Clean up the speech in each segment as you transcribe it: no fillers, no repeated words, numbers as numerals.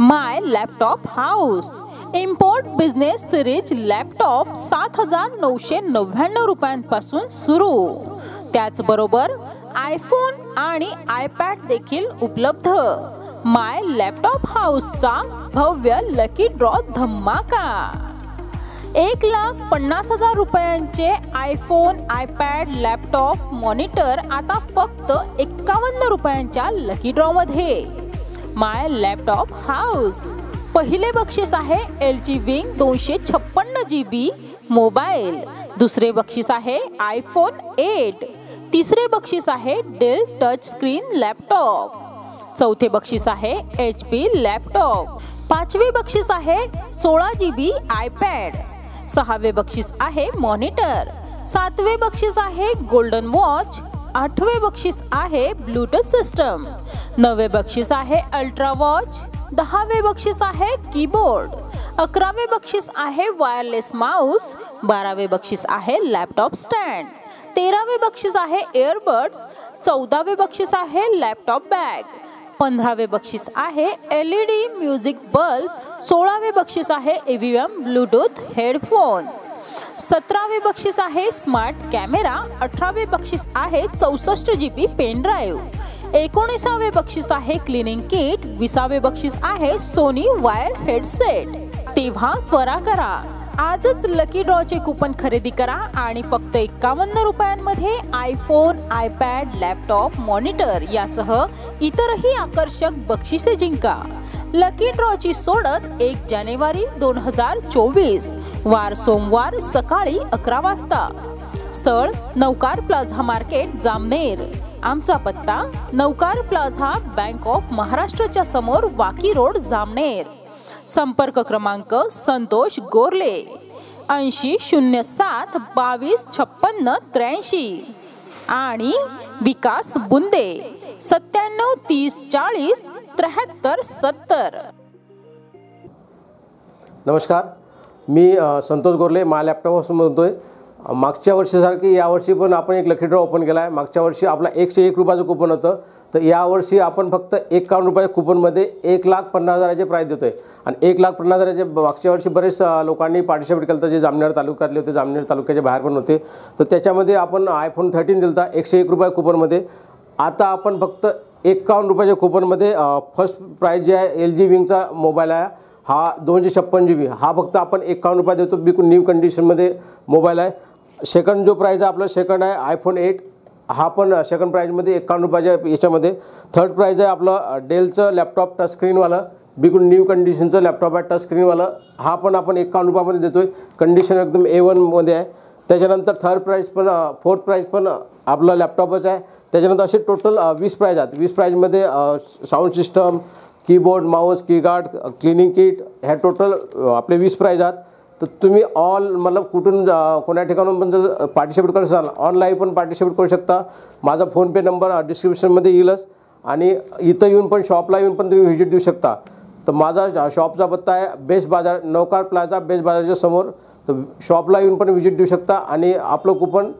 My laptop house import business series laptop 7,999 रुपयांपासून सुरू. त्याचबरोबर आयफोन आणि आयपॅड देखील उपलब्ध. माय लॅपटॉप हाऊसचा भव्य लकी ड्रॉ धमाका. 1,50,000 रुपयांचे आयफोन, आयपॅड, लॅपटॉप, मॉनिटर आता फक्त 51 रुपयांच्या लकी ड्रॉमध्ये. माय लॅपटॉप हाऊस पहिले बक्षीस आहे LG विंग 256 GB मोबाईल. दुसरे बक्षीस आहे आयफोन 8. तिसरे बक्षीस आहे डेल टच स्क्रीन लॅपटॉप. चौथे बक्षीस आहे HP लॅपटॉप. पाचवे बक्षीस आहे 16 GB आयपॅड. सहावे बक्षीस आहे मॉनिटर. सातवे बक्षीस आहे गोल्डन वॉच. आठवे बक्षीस आहे ब्लूटूथ सिस्टम. नववे बक्षीस आहे अल्ट्रा वॉच. दहावे बक्षीस आहे कीबोर्ड. 11वे बक्षीस आहे वायरलेस माउस. 12वे बक्षीस आहे लॅपटॉप स्टँड. 13वे बक्षीस आहे एअरबड्स. 14वे बक्षीस आहे लॅपटॉप बॅग. 15वे बक्षीस आहे LED म्युझिक बल्ब. 16वे बक्षीस आहे EVM ब्लूटूथ हेडफोन. 17वे बक्षीस आहे स्मार्ट कॅमेरा. 18वे बक्षीस आहे 64 GB पेन ड्राईव्ह. 19वे बक्षीस आहे क्लिनिंग किट. 20वे बक्षीस आहे सोनी वायर हेडसेट. तेव्हा त्वरा करा, आजच लकी ड्रॉचे कूपन खरेदी करा आणि फक्त 51 रुपयांमध्ये आयफोन, आयपॅड, लॅपटॉप, मॉनिटर यासह इतरही आकर्षक बक्षिसे जिंका. लकी ड्रॉची सोडत 1 जानेवारी 2024, वार सोमवार, सकाळी 11 वाजता. स्थळ नौकार प्लाझा मार्केट, जामनेर. आमचा पत्ता नौकार प्लाझा, बँक ऑफ महाराष्ट्रच्या समोर, वाकी रोड, जामनेर. संपर्क क्रमांक संतोष गोरले 8007225653 आणि विकास बुंदे 9730407370. नमस्कार, मी Santosh Gorle, My laptop House बोलतोय. मागच्या वर्षीसारखी यावर्षी पण आपण एक लकी ड्रॉ ओपन केला आहे. मागच्या वर्षी आपला 101 रुपयाचं कूपन होतं, तर यावर्षी आपण फक्त 51 रुपयाच्या कूपनमध्ये 1,50,000 प्राईज देतो आहे. आणि 1,50,000 मागच्या वर्षी बरेच लोकांनी पार्टिसिपेट केलं होतं, जे जामनेर तालुक्यातले होते, जामनेर तालुक्याच्या बाहेर पण होते. तर त्याच्यामध्ये आपण आयफोन 13 दिला होता 101 रुपया कूपनमध्ये. आता आपण फक्त 51 रुपयाच्या कूपनमध्ये फर्स्ट प्राईज जे आहे LG विंगचा मोबाईल आहे, हा 256 GB, हा फक्त आपण 51 रुपये देतो. बिलकुल न्यू कंडिशनमध्ये मोबाईल आहे. सेकंड जो प्राईज आहे आपला, सेकंड आहे आयफोन 8, हा पण सेकंड प्राईजमध्ये 51 रुपयाच्या याच्यामध्ये. थर्ड प्राईज आहे आपलं डेलचं लॅपटॉप टचस्क्रीनवालं, बिलकुल न्यू कंडिशनचं लॅपटॉप आहे टचस्क्रीनवालं, हा पण आपण 51 रुपयामध्ये देतो आहे. कंडिशन एकदम A1मध्ये आहे. त्याच्यानंतर थर्ड प्राईज पण, फोर्थ प्राईज पण आपला लॅपटॉपच आहे. त्याच्यानंतर असे टोटल 20 प्राईज आहेत. 20 प्राईजमध्ये sound system, keyboard, mouse, keyguard, cleaning kit, ह्या टोटल आपले 20 प्राईज आहेत. तर तुम्ही ऑल मतलब कुठून कोणा ठिकाणून पण जर पार्टिसिपेट करत असाल, ऑनलाईन पण पार्टिसिपेट करू शकता. माझा फोनपे नंबर डिस्क्रिप्शनमध्ये येईलच. आणि इथं येऊन पण, शॉपला येऊन पण तुम्ही व्हिजिट देऊ शकता. तर माझा शॉपचा पत्ता आहे बेस्ट बाजार, नौकार प्लाझा, बेस्ट बाजारच्या समोर. तर शॉपला येऊन पण व्हिजिट देऊ शकता आणि आपलं कुपन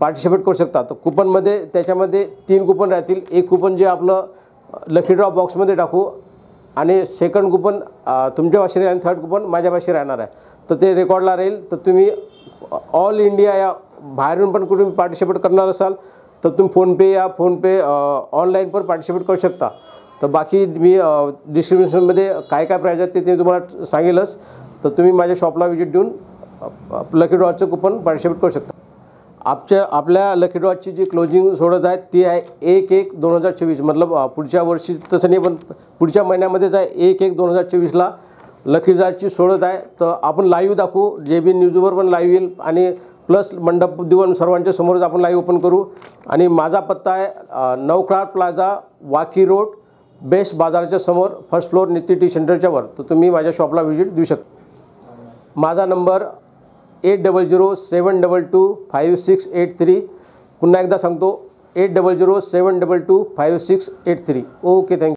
पार्टिसिपेट करू शकता. तर कुपनमध्ये त्याच्यामध्ये 3 कुपन राहतील. एक कुपन जे आपलं लकी ड्रॉ बॉक्समध्ये टाकू आणि सेकंड कुपन तुमच्या भाषेने आणि थर्ड कुपन माझ्या भाषे राहणार आहे. तर ते रेकॉर्डला राहील. तर तुम्ही ऑल इंडिया या बाहेरून पण कुठून पार्टिसिपेट करणार असाल तर तुम्ही फोनपे ऑनलाईन पण पार्टिसिपेट करू शकता. तर बाकी मी डिस्क्रिप्शनमध्ये काय काय प्राईज आहेत ते तुम्हाला सांगेलच. तर तुम्ही माझ्या शॉपला व्हिजिट देऊन लकी ड्रॉचं कुपन पार्टिसिपेट करू शकता. आपल्या लकी ड्रॉची जी क्लोजिंग सोडत आहे ती आहे 1-1-2024, मतलब पुढच्या वर्षी तसं नाही पण पुढच्या महिन्यामध्येच आहे. 1-1-2024ला लकी ड्रॉची सोडत आहे. तर आपण लाईव्ह दाखवू, JBN न्यूजवर पण लाईव्ह येईल आणि प्लस मंडप देऊन सर्वांच्या समोरच आपण लाईव्ह ओपन करू. आणि माझा पत्ता आहे नौकार प्लाझा, वाकी रोड, बेस्ट बाजारच्या समोर, फर्स्ट फ्लोअर, निती टी सेंटरच्यावर. तर तुम्ही माझ्या शॉपला व्हिजिट देऊ शकता. माझा नंबर 8007225683. पुन्हा एकदा सांगतो 8007225683. Okay, thank you.